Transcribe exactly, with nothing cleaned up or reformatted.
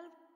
twelve